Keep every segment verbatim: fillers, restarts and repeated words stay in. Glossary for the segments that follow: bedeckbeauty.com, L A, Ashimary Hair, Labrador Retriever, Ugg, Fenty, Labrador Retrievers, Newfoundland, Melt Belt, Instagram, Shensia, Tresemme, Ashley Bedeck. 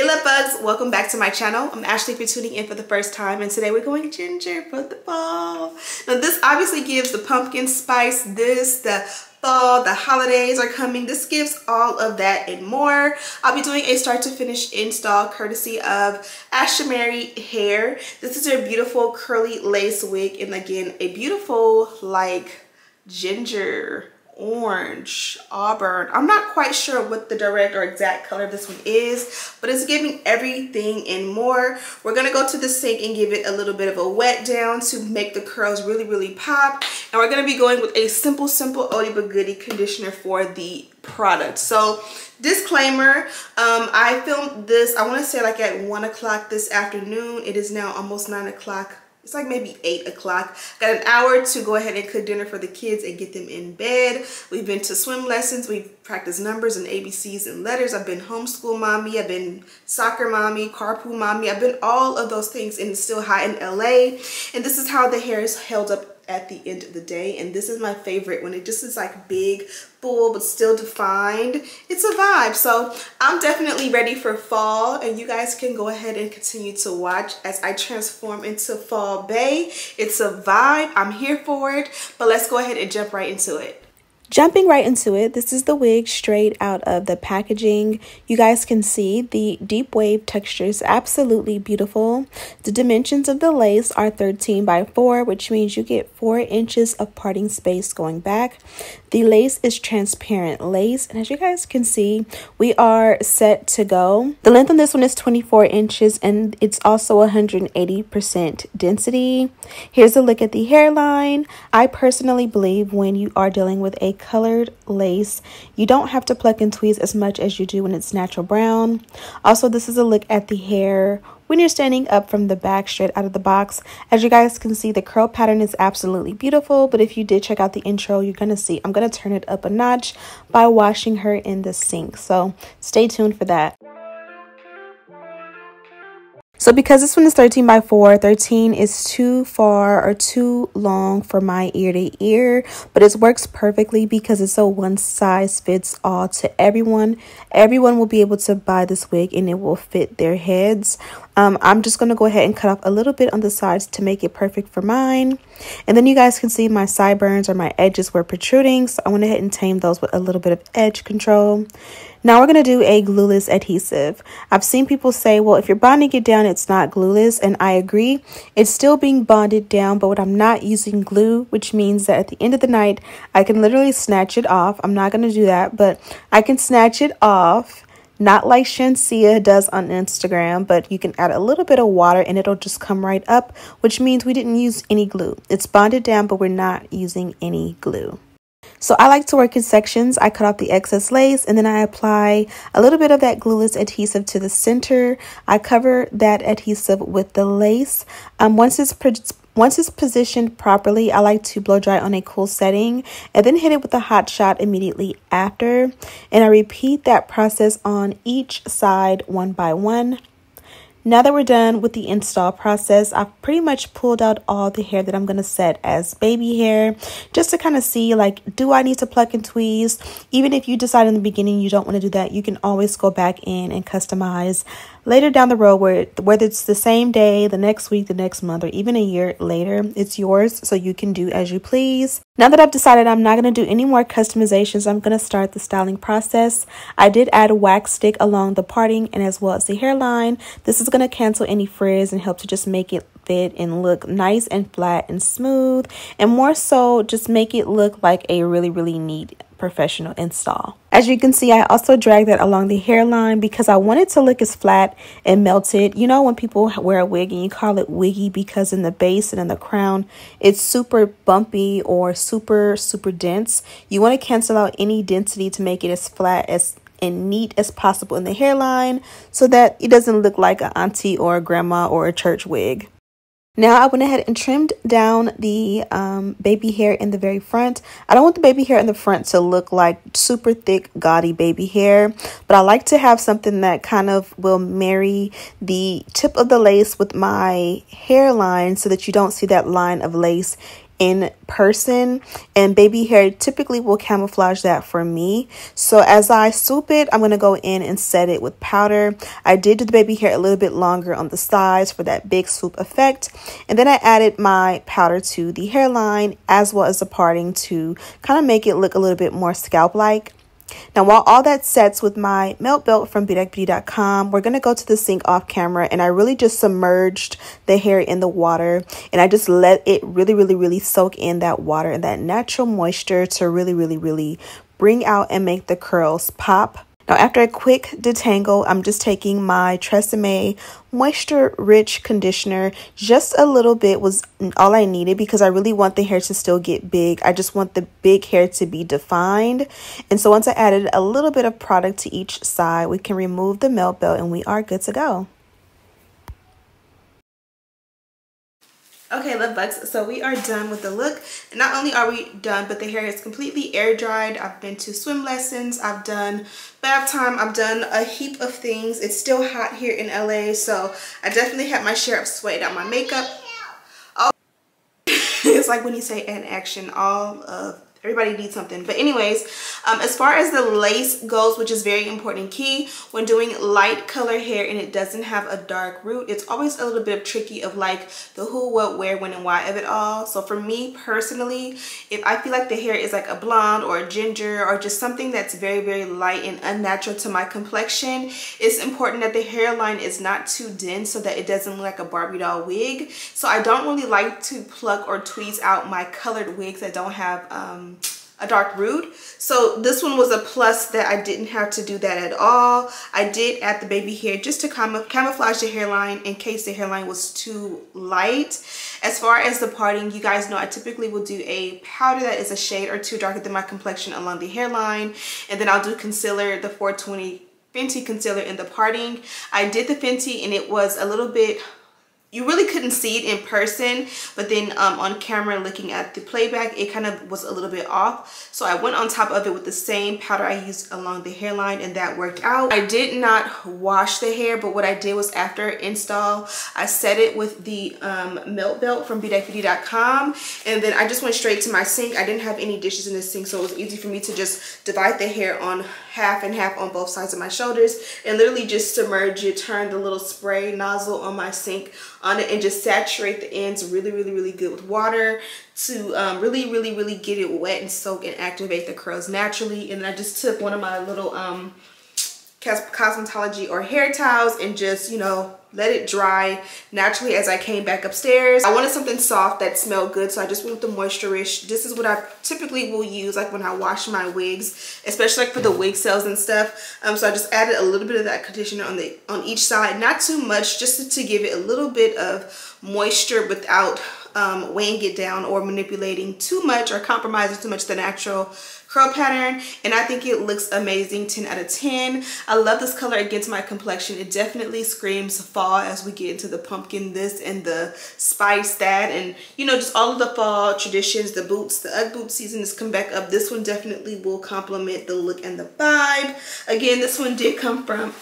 Hey love bugs, welcome back to my channel. I'm Ashley if you're tuning in for the first time, and today we're going ginger for the fall. Now this obviously gives the pumpkin spice, this, the fall, the holidays are coming. This gives all of that and more. I'll be doing a start to finish install courtesy of Ashimary Hair. This is their beautiful curly lace wig, and again, a beautiful like ginger orange, auburn. I'm not quite sure what the direct or exact color this one is, but it's giving everything and more. We're gonna go to the sink and give it a little bit of a wet down to make the curls really, really pop. And we're gonna be going with a simple, simple oldie but goodie conditioner for the product. So disclaimer, um, I filmed this, I wanna say like at one o'clock this afternoon. It is now almost nine o'clock. It's like maybe eight o'clock. Got an hour to go ahead and cook dinner for the kids and get them in bed. We've been to swim lessons. We've practiced numbers and A B Cs and letters. I've been homeschool mommy. I've been soccer mommy, carpool mommy. I've been all of those things, and it's still hot in L A. And this is how the hair is held up at the end of the day, and this is my favorite when it just is like big, full, but still defined. It's a vibe. So I'm definitely ready for fall, and you guys can go ahead and continue to watch as I transform into Fall Bae. It's a vibe. I'm here for it, but let's go ahead and jump right into it. Jumping right into it, this is the wig straight out of the packaging. You guys can see the deep wave texture is absolutely beautiful. The dimensions of the lace are thirteen by four, which means you get four inches of parting space going back. The lace is transparent lace, and as you guys can see, we are set to go. The length on this one is twenty-four inches, and it's also one hundred eighty percent density. Here's a look at the hairline. I personally believe when you are dealing with a colored lace, you don't have to pluck and tweeze as much as you do when it's natural brown. Also, this is a look at the hair when you're standing up from the back straight out of the box. As you guys can see, the curl pattern is absolutely beautiful, but if you did check out the intro, you're gonna see I'm gonna turn it up a notch by washing her in the sink, so stay tuned for that. So because this one is thirteen by four, thirteen is too far or too long for my ear to ear, but it works perfectly because it's a one size fits all to everyone. Everyone will be able to buy this wig and it will fit their heads. Um, I'm just going to go ahead and cut off a little bit on the sides to make it perfect for mine. And then you guys can see my sideburns or my edges were protruding, so I went ahead and tamed those with a little bit of edge control. Now we're going to do a glueless adhesive. I've seen people say, well, if you're bonding it down, it's not glueless. And I agree. It's still being bonded down, but I'm not using glue, which means that at the end of the night, I can literally snatch it off. I'm not going to do that, but I can snatch it off. Not like Shensia does on Instagram, but you can add a little bit of water and it'll just come right up, which means we didn't use any glue. It's bonded down, but we're not using any glue. So I like to work in sections. I cut off the excess lace and then I apply a little bit of that glueless adhesive to the center. I cover that adhesive with the lace. Um, once it's Once it's positioned properly, I like to blow dry on a cool setting and then hit it with a hot shot immediately after. And I repeat that process on each side one by one. Now that we're done with the install process, I've pretty much pulled out all the hair that I'm going to set as baby hair just to kind of see, like, do I need to pluck and tweeze? Even if you decide in the beginning you don't want to do that, you can always go back in and customize later down the road, where, whether it's the same day, the next week, the next month, or even a year later. It's yours, so you can do as you please. Now that I've decided I'm not going to do any more customizations, I'm going to start the styling process. I did add a wax stick along the parting and as well as the hairline. This is going to cancel any frizz and help to just make it fit and look nice and flat and smooth, and more so just make it look like a really, really neat professional install. As you can see, I also dragged that along the hairline because I want it to look as flat and melted. You know, when people wear a wig and you call it wiggy because in the base and in the crown, it's super bumpy or super, super dense. You want to cancel out any density to make it as flat as and neat as possible in the hairline so that it doesn't look like an auntie or a grandma or a church wig. Now I went ahead and trimmed down the um, baby hair in the very front. I don't want the baby hair in the front to look like super thick, gaudy baby hair, but I like to have something that kind of will marry the tip of the lace with my hairline so that you don't see that line of lace in person, and baby hair typically will camouflage that for me. So as I swoop it, I'm going to go in and set it with powder. I did do the baby hair a little bit longer on the sides for that big swoop effect, and then I added my powder to the hairline as well as the parting to kind of make it look a little bit more scalp like. Now, while all that sets with my Melt Belt from bedeck beauty dot com, we're going to go to the sink off camera, and I really just submerged the hair in the water, and I just let it really, really, really soak in that water and that natural moisture to really, really, really bring out and make the curls pop. Now, after a quick detangle, I'm just taking my Tresemme Moisture Rich Conditioner. Just a little bit was all I needed because I really want the hair to still get big. I just want the big hair to be defined. And so once I added a little bit of product to each side, we can remove the Melt Belt and we are good to go. Okay, love bugs, so we are done with the look. Not only are we done, but the hair is completely air dried. I've been to swim lessons, I've done bath time, I've done a heap of things. It's still hot here in L A, so I definitely had my share of sweat out my makeup. Oh, it's like when you say an action, all of everybody needs something. But anyways, um, as far as the lace goes, which is very important and key when doing light color hair and it doesn't have a dark root, it's always a little bit tricky of like the who, what, where, when, and why of it all. So for me personally, if I feel like the hair is like a blonde or a ginger or just something that's very, very light and unnatural to my complexion, it's important that the hairline is not too dense so that it doesn't look like a Barbie doll wig. So I don't really like to pluck or tweeze out my colored wigs that don't have um, a dark root. So this one was a plus that I didn't have to do that at all. I did add the baby hair just to cam camouflage the hairline in case the hairline was too light. As far as the parting, you guys know I typically will do a powder that is a shade or two darker than my complexion along the hairline, and then I'll do concealer, the four twenty Fenty concealer in the parting. I did the Fenty and it was a little bit, you really couldn't see it in person, but then um, on camera looking at the playback, it kind of was a little bit off. So I went on top of it with the same powder I used along the hairline, and that worked out. I did not wash the hair, but what I did was after install, I set it with the um, Melt Belt from bedeck beauty dot com, and then I just went straight to my sink. I didn't have any dishes in the sink, so it was easy for me to just divide the hair on half and half on both sides of my shoulders and literally just submerge it, turn the little spray nozzle on my sink on it, and just saturate the ends really, really, really good with water to um, really, really, really get it wet and soak and activate the curls naturally. And then I just took one of my little um, cosmetology or hair towels and just, you know, let it dry naturally as I came back upstairs. I wanted something soft that smelled good, so I just went with the Moisture-ish. This is what I typically will use like when I wash my wigs, especially like for the wig cells and stuff. Um, so I just added a little bit of that conditioner on the on each side, not too much, just to, to give it a little bit of moisture without um, weighing it down or manipulating too much or compromising too much the natural curl pattern. And I think it looks amazing. Ten out of ten. I love this color against my complexion. It definitely screams fall as we get into the pumpkin this and the spice that, and you know, just all of the fall traditions. The boots, the Ugg boot season has come back up. This one definitely will complement the look and the vibe. Again, this one did come from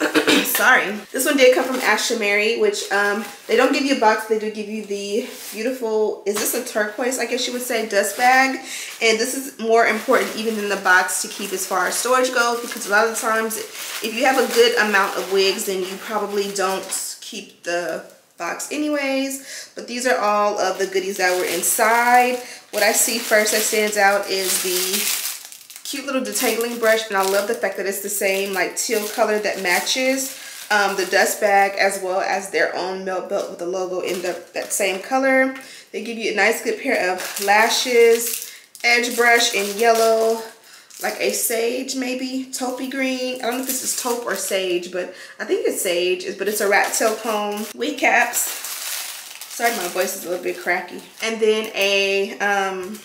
sorry this one did come from Ashimary, which um they don't give you a box, they do give you the beautiful, is this a turquoise, I guess you would say, dust bag. And this is more important even in the box to keep as far as storage goes, because a lot of times if you have a good amount of wigs, then you probably don't keep the box anyways. But these are all of the goodies that were inside. What I see first that stands out is the cute little detangling brush, and I love the fact that it's the same like teal color that matches um, the dust bag as well as their own Melt Belt with the logo in the, that same color. They give you a nice good pair of lashes, edge brush in yellow, like a sage, maybe taupey green. I don't know if this is taupe or sage, but I think it's sage, but it's a rat tail comb. Wig caps. Sorry, my voice is a little bit cracky. And then a um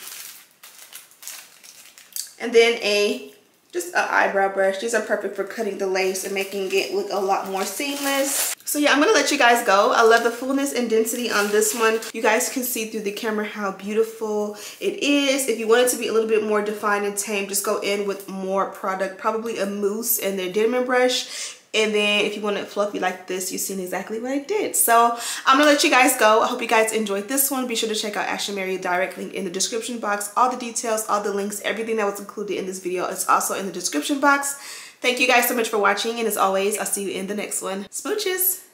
and then a just an eyebrow brush. These are perfect for cutting the lace and making it look a lot more seamless. So yeah, I'm gonna let you guys go. I love the fullness and density on this one. You guys can see through the camera how beautiful it is. If you want it to be a little bit more defined and tame, just go in with more product, probably a mousse and their dimming brush. And then if you want it fluffy like this, you've seen exactly what I did. So I'm gonna let you guys go. I hope you guys enjoyed this one. Be sure to check out Ashimary direct link in the description box. All the details, all the links, everything that was included in this video is also in the description box. Thank you guys so much for watching, and as always, I'll see you in the next one. Smooches!